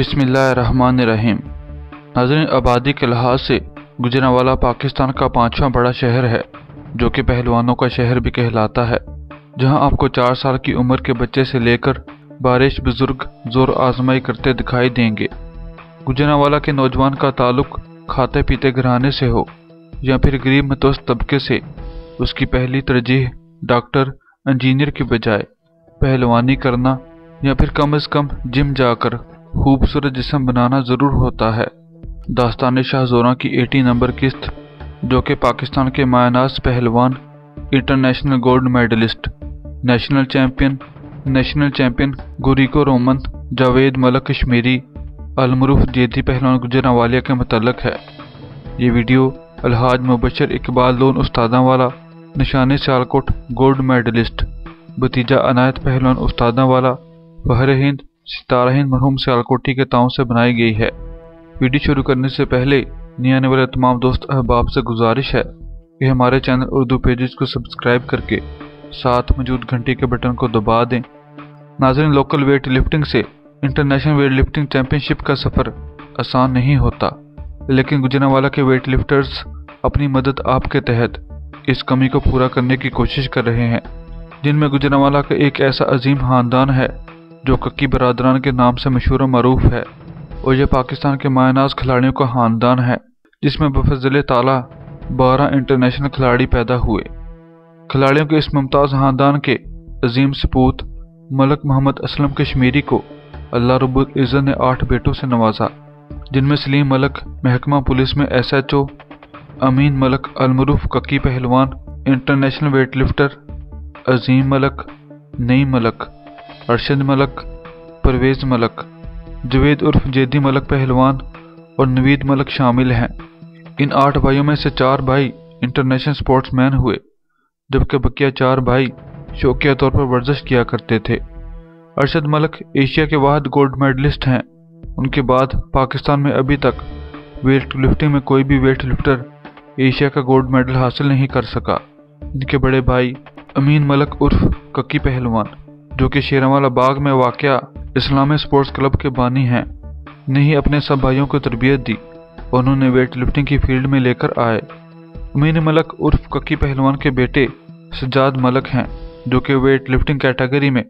बिस्मिल्लाहिर्रहमानिर्रहीम। नाज़रीन, आबादी के लिहाज से गुजरांवाला पाकिस्तान का पाँचवा बड़ा शहर है, जो कि पहलवानों का शहर भी कहलाता है, जहां आपको 4 साल की उम्र के बच्चे से लेकर बारिश बुजुर्ग जोर आजमाई करते दिखाई देंगे। गुजरांवाला के नौजवान का ताल्लुक खाते पीते घराने से हो या फिर गरीब मतवस्त तबके से, उसकी पहली तरजीह डॉक्टर इंजीनियर की बजाय पहलवानी करना या फिर कम से कम जिम जाकर खूबसूरत जिस्म बनाना ज़रूर होता है। दास्तान शाहजोरा की 80 नंबर किस्त, जो कि पाकिस्तान के मायनाज पहलवान, international gold medalist, national champion गुरिको Roman, Javed Malak Kashmiri, अलमरूफ जेदी पहलवान गुजरांवाला के मतलब है। ये वीडियो अलहाज मुबशर इकबाल लोन उस्तादांवाला, निशान सियालकोट गोल्ड मेडलिस्ट, भतीजा अनायत पहलवान उस्तादांवाला, बहर हिंद सितारा हिंद मरहूम सियालकोटी के ताऊ से बनाई गई है। वीडियो शुरू करने से पहले नियाने वाले तमाम दोस्त अहबाब से गुजारिश है कि हमारे चैनल उर्दू पेजेस को सब्सक्राइब करके साथ मौजूद घंटी के बटन को दबा दें। नाज़रीन, लोकल वेट लिफ्टिंग से इंटरनेशनल वेट लिफ्टिंग चैम्पियनशिप का सफ़र आसान नहीं होता, लेकिन गुजरांवाला के वेट लिफ्टर्स अपनी मदद आपके तहत इस कमी को पूरा करने की कोशिश कर रहे हैं, जिनमें गुजरांवाला का एक ऐसा अजीम ख़ानदान है जो कक्की बरादरान के नाम से मशहूर मरूफ है, और यह पाकिस्तान के मायनाज खिलाड़ियों का ख़ानदान है, जिसमें बफजल ताला 12 इंटरनेशनल खिलाड़ी पैदा हुए। खिलाड़ियों के इस मुमताज़ ख़ानदान के अजीम सपूत मलक मोहम्मद असलम कश्मीरी को अल्लाह रब्बुल इज़्ज़त ने 8 बेटों से नवाजा, जिनमें सलीम मलक महकमा पुलिस में SHO, अमीन मलक अलमरूफ कक्की पहलवान international weight lifter, Azeem Malak, नई मलक, अरशद मलक, परवेज़ मलक, जवेद उर्फ जेदी मलक पहलवान और नवीद मलक शामिल हैं। इन 8 भाइयों में से 4 भाई इंटरनेशनल स्पोर्ट्समैन हुए, जबकि बकिया 4 भाई शौकिया तौर पर वर्जिश किया करते थे। अरशद मलक एशिया के वाहिद गोल्ड मेडलिस्ट हैं। उनके बाद पाकिस्तान में अभी तक वेट लिफ्टिंग में कोई भी वेट लिफ्टर एशिया का गोल्ड मेडल हासिल नहीं कर सका। इनके बड़े भाई अमीन मलक उर्फ कक्की पहलवान, जो कि शेरांवाला बाग में वाक़या इस्लामी स्पोर्ट्स क्लब के बानी हैं, ने ही अपने सब भाइयों को तरबियत दी और उन्होंने वेट लिफ्टिंग की फील्ड में लेकर आए। अमीन मलक उर्फ कक्की पहलवान के बेटे सज्जाद मलक हैं, जो कि वेट लिफ्टिंग कैटेगरी में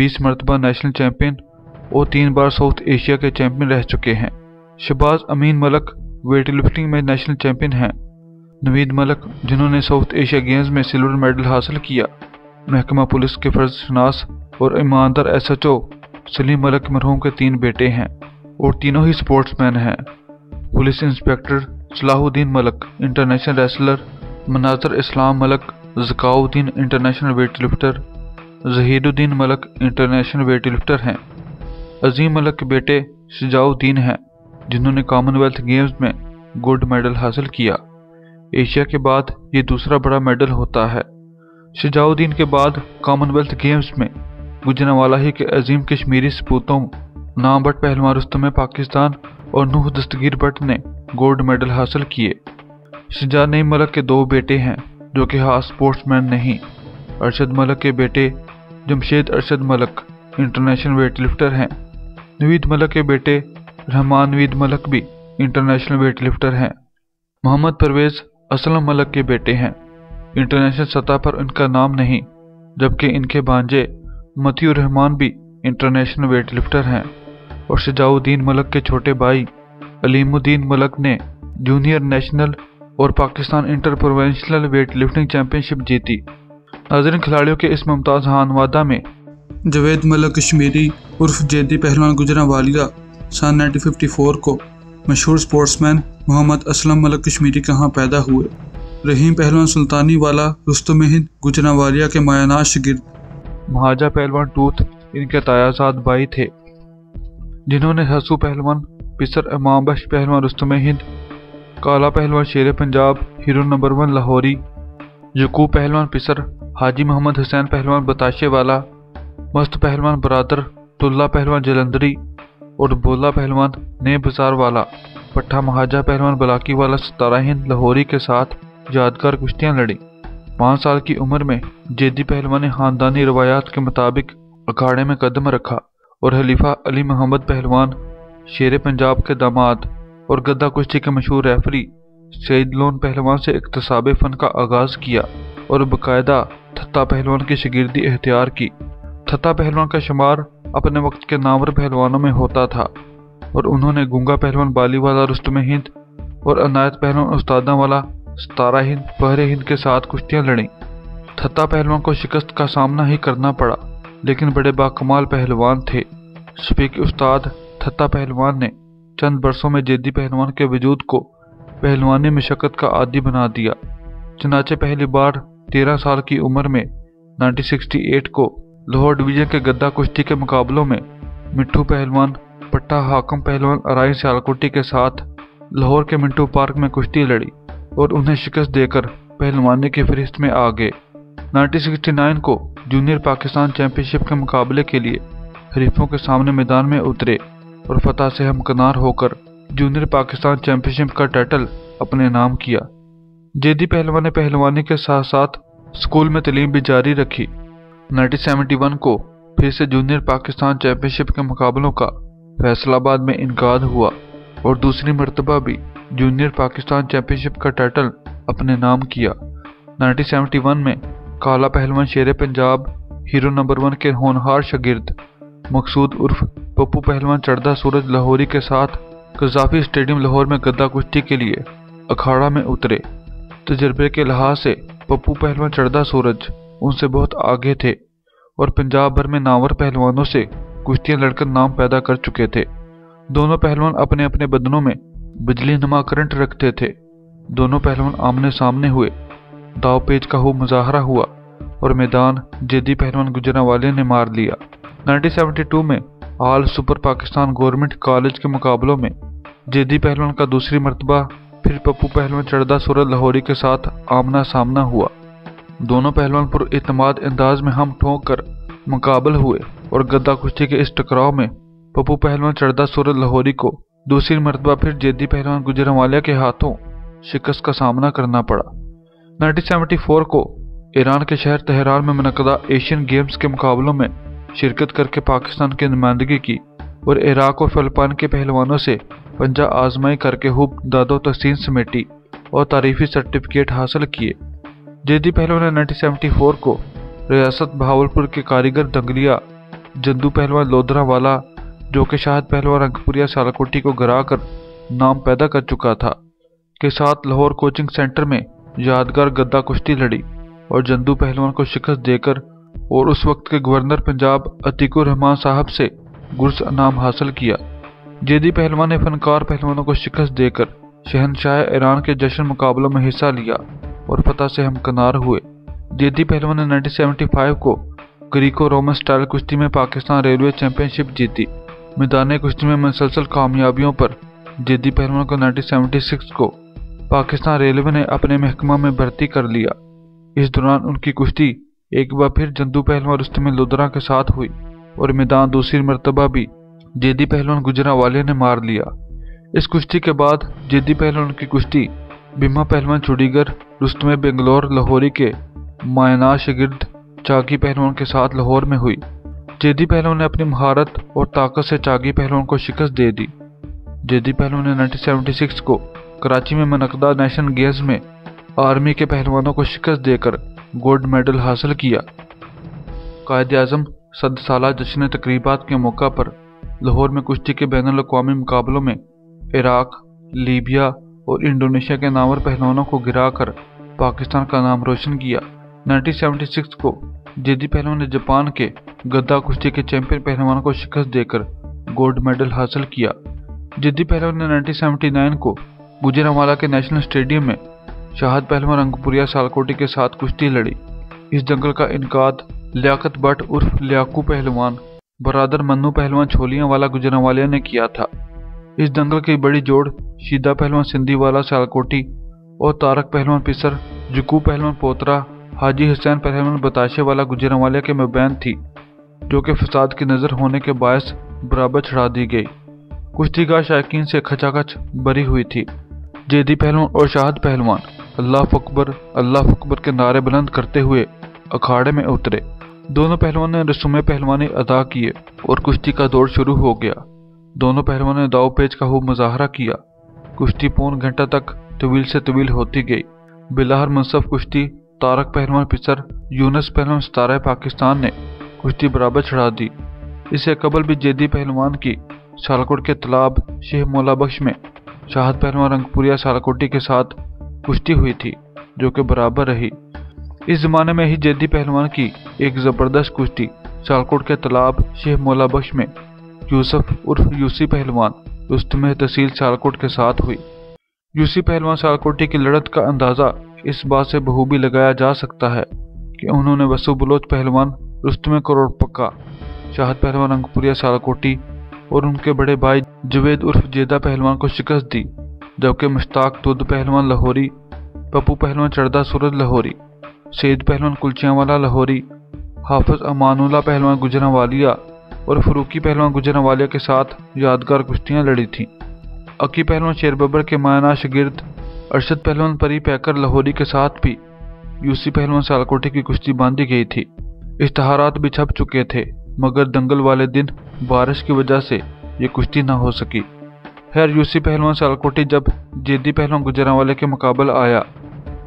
20 मरतबा नेशनल चैम्पियन और 3 बार साउथ एशिया के चैम्पियन रह चुके हैं। शहबाज अमीन मलक वेट लिफ्टिंग में नेशनल चैम्पियन हैं। नवीद मलक, जिन्होंने साउथ एशिया गेम्स में सिल्वर मेडल हासिल किया, महकमा पुलिस के फर्जशनास और ईमानदार SHO सलीम मलक मरहूम के 3 बेटे हैं और तीनों ही स्पोर्ट्समैन हैं। Police inspector Salahuddin Malak international wrestler, Manazir Islam Malak Zakauddin international weight lifter, Zahiruddin Malak international weight lifter हैं। अजीम मलक के बेटे शुजाउद्दीन हैं, जिन्होंने कॉमनवेल्थ गेम्स में गोल्ड मेडल हासिल किया। एशिया के बाद ये दूसरा बड़ा मेडल होता है। शुजाउद्दीन के बाद कॉमनवेल्थ गेम्स में गुजरांवाला ही के अजीम कश्मीरी सपूतों नाम भट्ट पहलवान रुस्तम पाकिस्तान और नूह दस्तगीर भट्ट ने गोल्ड मेडल हासिल किए। शुजा नई मलक के 2 बेटे हैं, जो कि खास स्पोर्ट्समैन नहीं। अरशद मलक के बेटे Jamshed Arshad Malak international weight lifter हैं। नवीद मलक के बेटे रहमान नवीद मलक भी इंटरनेशनल वेट लिफ्टर हैं। मोहम्मद परवेज़ असलम मलक के बेटे हैं। इंटरनेशनल सतह पर इनका नाम नहीं, जबकि इनके भांजे मतीउर रहमान भी इंटरनेशनल वेट लिफ्टर हैं। और शुजाउद्दीन मलक के छोटे भाई अलीमुद्दीन मलक ने जूनियर नेशनल और Pakistan inter provincial weight lifting championship जीती। नाज़रीन, खिलाड़ियों के इस मुमताज़ हानवादा में जावेद मलक कश्मीरी उर्फ जेदी पहलवान गुजरांवाला सन 1954 को मशहूर स्पोर्ट्समैन मोहम्मद असलम मलक कश्मीरी कहाँ पैदा हुए, रहीम पहलवान सुल्तानी वाला रुस्तम हिंद गुजरांवाला के मायनाज शागिर्द, महाजा पहलवान टूथ इनके तायाजाद भाई थे, जिन्होंने हसू पहलवान पिसर इमाम बख्श पहलवान रुस्तम हिंद, काला पहलवान शेर पंजाब हीरो नंबर 1 लाहौरी, यकूब पहलवान पिसर हाजी मोहम्मद हुसैन पहलवान बताशे वाला, मस्त पहलवान बरादर तुल्ला पहलवान जलंधरी और बोला पहलवान नए बाजार वाला पट्ठा महाजा पहलवान बलाकी वाला सतारा हिंद लाहौरी के साथ यादगार कुश्तियाँ लड़ी। 5 साल की उम्र में जेदी पहलवान ने ख़ानदानी रवायात के मुताबिक अखाड़े में कदम रखा और हलीफा अली मोहम्मद पहलवान शेर पंजाब के दामाद और गद्दा कुश्ती के मशहूर रेफरी सईद लोन पहलवान से इक्तसाब फ़न का आगाज़ किया और बाकायदा थत्ता पहलवान की शागिर्दी अख्तियार की। थत्ता पहलवान का शुमार अपने वक्त के नामवर पहलवानों में होता था और उन्होंने गूंगा पहलवान बालीवाला रुस्तम हिंद और अनायत पहलवान उस्तादा वाला सतारा हिंद बहरे हिंद के साथ कुश्तियाँ लड़ी। थत्ता पहलवान को शिकस्त का सामना ही करना पड़ा, लेकिन बड़े बाकमाल पहलवान थे। शफीक उस्ताद थत्ता पहलवान ने चंद बरसों में जेदी पहलवान के वजूद को पहलवानी मशक्क़त का आदी बना दिया। चनाचे पहली बार 13 साल की उम्र में 1968 को लाहौर डिवीज़न के गद्दा कुश्ती के मुकाबलों में मिट्ठू पहलवान पट्टा हाकम पहलवान अराई सियालकोटी के साथ लाहौर के मिंटू पार्क में कुश्ती लड़ी और उन्हें शिकस्त देकर पहलवानी की फहरिस्त में आ गए। 1969 को जूनियर पाकिस्तान चैंपियनशिप के मुकाबले के लिए हरीफों के सामने मैदान में उतरे और फतह से हमकनार होकर जूनियर पाकिस्तान चैंपियनशिप का टाइटल अपने नाम किया। जेदी पहलवान ने पहलवानी के साथ साथ स्कूल में तलीम भी जारी रखी। 1971 को फिर से जूनियर पाकिस्तान चैंपियनशिप के मुकाबलों का फैसलाबाद में इनकाद हुआ और दूसरी मरतबा भी जूनियर पाकिस्तान चैंपियनशिप का टाइटल अपने नाम किया। 1971 में काला पहलवान शेर पंजाब हीरो नंबर 1 के होनहार शागिर्द मकसूद उर्फ पप्पू पहलवान चढ़दा सूरज लाहौरी के साथ कज़ाफी स्टेडियम लाहौर में गद्दा कुश्ती के लिए अखाड़ा में उतरे। तजर्बे के लिहाज से पप्पू पहलवान चढ़दा सूरज उनसे बहुत आगे थे और पंजाब भर में नामवर पहलवानों से कुश्तियाँ लड़कर नाम पैदा कर चुके थे। दोनों पहलवान अपने अपने बदनों में बिजली नुमा करंट रखते थे। दोनों पहलवान आमने सामने हुए, दाव पेच का मुजाहरा हुआ और मैदान जेदी पहलवान गुजरांवाले ने मार लिया। 1972 में all super Pakistan government college के मुकाबलों में जेदी पहलवान का दूसरी मरतबा फिर पप्पू पहलवान चढ़दा सूरज लाहौरी के साथ आमना सामना हुआ। दोनों पहलवान पर इतमाद अंदाज में हम ठोंक कर मुकाबल हुए और गद्दा कुश्ती के इस टकराव में पप्पू पहलवान चढ़दा सूरज लाहौरी को दूसरी मरतबा फिर जेदी पहलवान गुजरांवाले के हाथों शिकस्त का सामना करना पड़ा। 1974 को ईरान के शहर तेहरान में मुनक़दा एशियन गेम्स के मुकाबलों में शिरकत करके पाकिस्तान की नुमाइंदगी की और इराक़ और फिलिपाइन के पहलवानों से पंजा आजमाई करके हुब दादो तहसीन समेटी और तारीफी सर्टिफिकेट हासिल किए। जेदी पहलवान ने 1974 को रियासत बहावलपुर के कारीगर दंगलिया जद्दू पहलवान लोधरावाला जो कि शाहिद पहलवान रंगपुरिया सालाकोटी को गिरा कर नाम पैदा कर चुका था के साथ लाहौर कोचिंग सेंटर में यादगार गद्दा कुश्ती लड़ी और जद्दू पहलवान को शिकस्त देकर और उस वक्त के गवर्नर पंजाब अतीकुर रहमान साहब से गुर्स इनाम हासिल किया। जेदी पहलवान ने फनकार पहलवानों को शिकस्त देकर शहनशाह ईरान के जश्न मुकाबलों में हिस्सा लिया और फतह से हमकनार हुए। जेदी पहलवान ने 1975 को ग्रीको रोमन स्टाइल कुश्ती में पाकिस्तान रेलवे चैंपियनशिप जीती। मैदान कुश्ती में मुसलसल कामयाबियों पर जेदी पहलवान को 1976 को पाकिस्तान रेलवे ने अपने महकमा में भर्ती कर लिया। इस दौरान उनकी कुश्ती एक बार फिर जद्दू पहलवान रुस्तम लुधरा के साथ हुई और मैदान दूसरी मरतबा भी जेदी पहलवान गुजरांवाले ने मार लिया। इस कुश्ती के बाद जेदी पहलवान की कुश्ती बीमा पहलवान चुड़ीगर रुस्तम बेंगलोर लाहौरी के मायना शागिर्द चागी पहलवान के साथ लाहौर में हुई। जेदी पहलवान ने अपनी महारत और ताकत से चागी पहलवान को शिकस्त दे दी। जेदी पहलवान ने 1976 को कराची में मुनक़दा नेशनल गेम्स में आर्मी के पहलवानों को शिकस्त देकर गोल्ड मेडल हासिल किया। कायद आज़म 100 साला जश्न तकरीबात के मौका पर लाहौर में कुश्ती के बैनुल-अक़वामी मुकाबलों में इराक़, लीबिया और इंडोनेशिया के नामवर पहलवानों को गिरा कर पाकिस्तान का नाम रोशन किया। 1976 को जेदी पहलवान ने जापान के गद्दा कुश्ती के चैंपियन पहलवानों को शिकस्त देकर गोल्ड मेडल हासिल किया। जेदी पहलवान ने 1979 को गुजरांवाला के नेशनल स्टेडियम में शाहिद पहलवान रंगपुरिया सालकोटी के साथ कुश्ती लड़ी। इस दंगल का इनकाद लियाकत भट्ट उर्फ लियाकू पहलवान बरादर मन्नू पहलवान छोलियाँ वाला गुजरांवाले ने किया था। इस दंगल की बड़ी जोड़ शीदा पहलवान सिंधी वाला सियालकोटी और तारक पहलवान पिसर जकू पहलवान पोतरा हाजी हुसैन पहलवान बताशे वाला गुजरांवाले के मबैन थी जो कि फसाद की नज़र होने के बायस बराबर छुड़ा दी गई। कुश्तीगाह शायकीन से खचाखच भरी हुई थी। जेदी पहलवान और शाहिद पहलवान अल्लाह अकबर के नारे बुलंद करते हुए अखाड़े में उतरे। दोनों पहलवानों ने रसूम पहलवानी अदा किए और कुश्ती का दौर शुरू हो गया। दोनों पहलवानों ने दाव पेच का खूब मुजाहरा किया। कुश्ती पौन घंटा तक तवील से तवील होती गई। बिलाहर मुनसफ कुश्ती तारक पहलवान पिसर यूनस पहलवान सितारा पाकिस्तान ने कुश्ती बराबर चढ़ा दी। इससे कबल भी जेदी पहलवान की सालकोट के तालाब शेख मौला बख्श में शाहद पहलवान रंगपुरिया सालकोटी के साथ कुश्ती हुई थी जो कि बराबर रही। इस ज़माने में ही जेदी पहलवान की एक ज़बरदस्त कुश्ती सालकोट के तालाब शेख मौला बख्श में यूसुफ उर्फ यूसी पहलवान रुस्तमे तहसील सालकोट के साथ हुई। यूसी पहलवान सालकोटी की लड़त का अंदाज़ा इस बात से बखूबी लगाया जा सकता है कि उन्होंने वसु बलोच पहलवान रुस्तमे करोड़पक्का शाहद पहलवान रंगपुरिया सालकोटी और उनके बड़े भाई जवेद उर्फ जेदा पहलवान को शिकस्त दी, जबकि मुश्ताक तुद पहलवान लाहौरी, पप्पू पहलवान चरदा सूरज लाहौरी, सैद पहलवान कुलचियावाला लाहौरी, हाफिज अमानुल्लाह पहलवान गुजरांवालिया और फरूकी पहलवान गुजरांवालिया के साथ यादगार कुश्तियाँ लड़ी थीं। अकी पहलवान शेर बबर के मायना शगिर्द अरशद पहलवान परी पैकर लाहौरी के साथ भी यूसी पहलवान सालकोटी की कुश्ती बांधी गई थी। इश्तहारात भी छप चुके थे मगर दंगल वाले दिन बारिश की वजह से ये कुश्ती ना हो सकी। खैर, यूसी पहलवान सालकोटी जब जेदी पहलवान गुजरांवाले के मुकाबले आया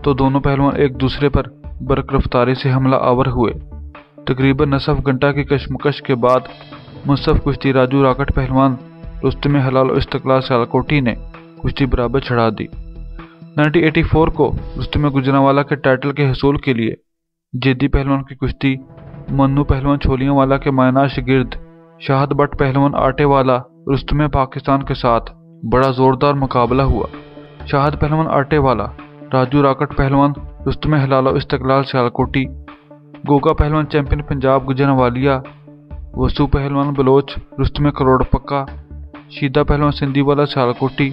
तो दोनों पहलवान एक दूसरे पर बरकरफ्तारी से हमला आवर हुए। तकरीबन नसफ घंटा की कशमकश के बाद मुनसफ कुश्ती राजू राकट पहलवान रुस्तमे हलाल और इस्तकलाल सालकोटी ने कुश्ती बराबर चढ़ा दी। 1984 को रुस्तमे गुजरांवाला के टाइटल के हसूल के लिए जेदी पहलवान की कुश्ती मन्नू पहलवान छोलियांवाला के मायना शगिर्द शाहद भट्ट पहलवान आटेवाला रुस्तमे पाकिस्तान के साथ बड़ा ज़ोरदार मुकाबला हुआ। शाहद पहलवान आटेवाला, राजू राकट पहलवान रुस्तमे हलाल और इस्तकलाल सियालकोटी, गोगा पहलवान चैंपियन पंजाब गुजरांवालिया, वसु पहलवान बलोच रुस्तमे करोड़पक्का, शीदा पहलवान सिंधीवाला सियालकोटी,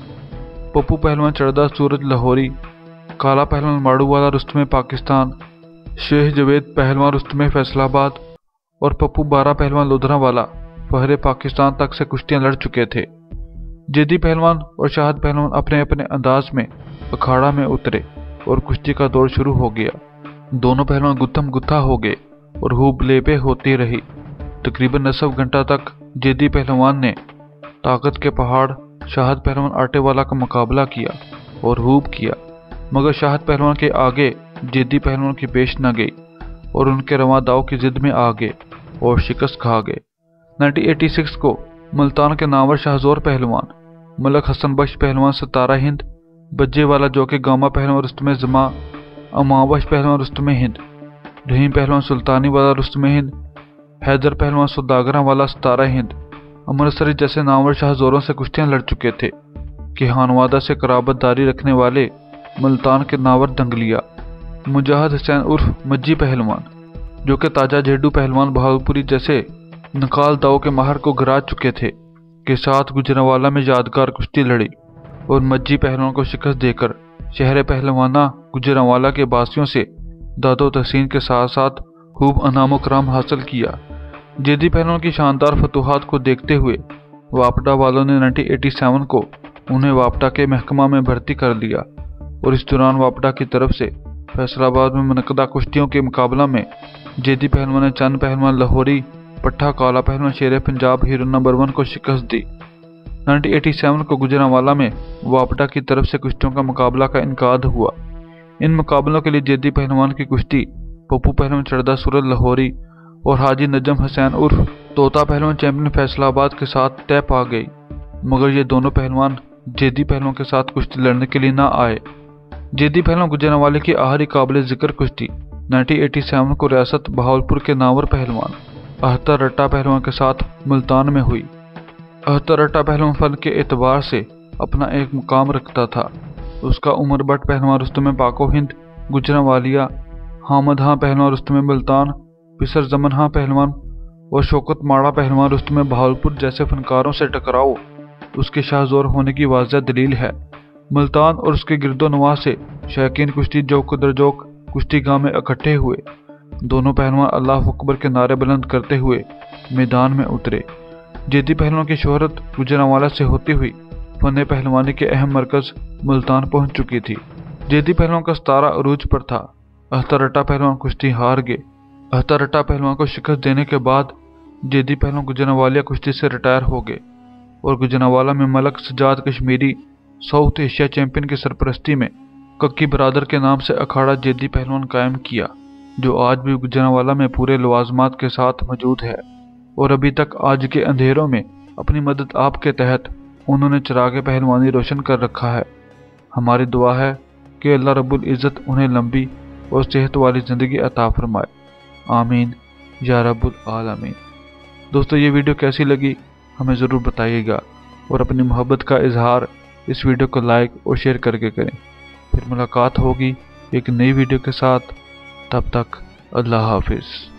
पप्पू पहलवान चरदा सूरज लाहौरी, काला पहलवान माड़ूवाला रुस्तमे पाकिस्तान, शेख जवेद पहलवान रुस्तमे फैसलाबाद और पप्पू बारा पहलवान लुधरांवाला फहरे पाकिस्तान तक से कुश्तियाँ लड़ चुके थे। जेदी पहलवान और शाहद पहलवान अपने अपने अंदाज में अखाड़ा में उतरे और कुश्ती का दौर शुरू हो गया। दोनों पहलवान गुत्थम गुत्था हो गए और हूब लेपे होती रही। तकरीबन 9 घंटा तक जेदी पहलवान ने ताकत के पहाड़ शाहद पहलवान आटेवाला का मुकाबला किया और हूब किया, मगर शाहद पहलवान के आगे जेदी पहलवान की पेश न गई और उनके रवां दाव की जिद में आ गए और शिकस्त खा गए। 1986 को मुल्तान के नावर शाहजोर पहलवान, मलक हसन बख्श पहलवान सितारा हिंद, बज्जेवाला जो कि गामा पहलवान रुस्तमे जमा, अमा बख्श पहलवान रुस्तमे हिंद, रहीम पहलवान सुल्तानी वाला रुस्तमे हिंद, हैदर पहलवान सौदागरा वाला सितारा हिंद, अमृतसरी जैसे नावर शाहजोरों से कुश्तियाँ लड़ चुके थे कि हानवादा से कराबतदारी रखने वाले मुल्तान के नावर दंगलिया, मुजाहिद हुसैन उर्फ मज्जी पहलवान जो कि ताजा झेडू पहलवान बहावलपुरी जैसे नकाल दाव के माहर को गिरा चुके थे के साथ गुजरांवाला में यादगार कुश्ती लड़ी और मज्जी पहलवान को शिकस्त देकर शहर पहलवाना गुजरांवाला के बासियों से दादो तहसीन के साथ साथ खूब अनाम कराम हासिल किया। जेदी पहलवान की शानदार फतूहात को देखते हुए वापडा वालों ने 1987 को उन्हें वापडा के महकमा में भर्ती कर लिया और इस दौरान वापडा की तरफ से फैसलाबाद में मुनक़दा कुश्तियों के मुकाबला में जेदी पहलवान ने चंद पहलवान लाहौरी, पट्ठा काला पहलवान शेर पंजाब हीरो नंबर 1 को शिकस्त दी। 1987 को गुजरांवाला में वापडा की तरफ से कुश्तियों का मुकाबला का इनकाद हुआ। इन मुकाबलों के लिए जेदी पहलवान की कुश्ती पप्पू पहलवान चरदा सूरज लाहौरी और हाजी नजम हुसैन उर्फ तोता पहलवान चैंपियन फैसलाबाद के साथ तय पा गई, मगर ये दोनों पहलवान जेदी पहलवान के साथ कुश्ती लड़ने के लिए ना आए। जेदी पहलवान गुजरांवाले की आखिरी काबिल जिक्र कुश्ती 1987 को रियासत बहावलपुर के नावर पहलवान अहतर रट्टा पहलवान के साथ मुल्तान में हुई। अहतर रट्टा पहलवान फन के एतबार से अपना एक मुकाम रखता था। उसका उमर भट्ट पहलवान रुस्तमे पाको हिंद गुजरांवालिया, हामद हाँ पहलवान रुस्तमे मुल्तान, पिसर जमन हाँ पहलवान और शौकत माड़ा पहलवान रुस्तमे बहावलपुर जैसे फनकारों से टकराव उसके शाहजोर होने की वाज़ह दलील है। मुल्तान और उसके गिरदोनवा से शौकीन कुश्ती जोक दरजोक कुश्ती गाह में इकट्ठे हुए। दोनों पहलवान अल्लाह अकबर के नारे बुलंद करते हुए मैदान में उतरे। जेदी पहलवान की शोहरत गुजरांवाला से होती हुई फन पहलवानी के अहम मरकज़ मुल्तान पहुंच चुकी थी। जेदी पहलवान का सितारा अरूज पर था। अहतर रट्टा पहलवान कुश्ती हार गए। अहतर रट्टा पहलवान को शिकस्त देने के बाद जेदी पहलवान गुजरांवालिया कुश्ती से रिटायर हो गए। और गुजरांवाला में Malik Sajjad Kashmiri south Asia champion की सरपरस्ती में कक्की बरादर के नाम से अखाड़ा जद्दी पहलवान कायम किया, जो आज भी गुजरांवाला में पूरे लवाजमात के साथ मौजूद है और अभी तक आज के अंधेरों में अपनी मदद आप के तहत उन्होंने चिरागे पहलवानी रोशन कर रखा है। हमारी दुआ है कि अल्लाह रब्बुल इज़्ज़त उन्हें लंबी और सेहत वाली ज़िंदगी अता फरमाए। आमीन या रब्बुल आलमीन। दोस्तों, ये वीडियो कैसी लगी हमें ज़रूर बताइएगा और अपनी मोहब्बत का इजहार इस वीडियो को लाइक और शेयर करके करें। फिर मुलाकात होगी एक नई वीडियो के साथ। तब तक अल्लाह हाफिज़।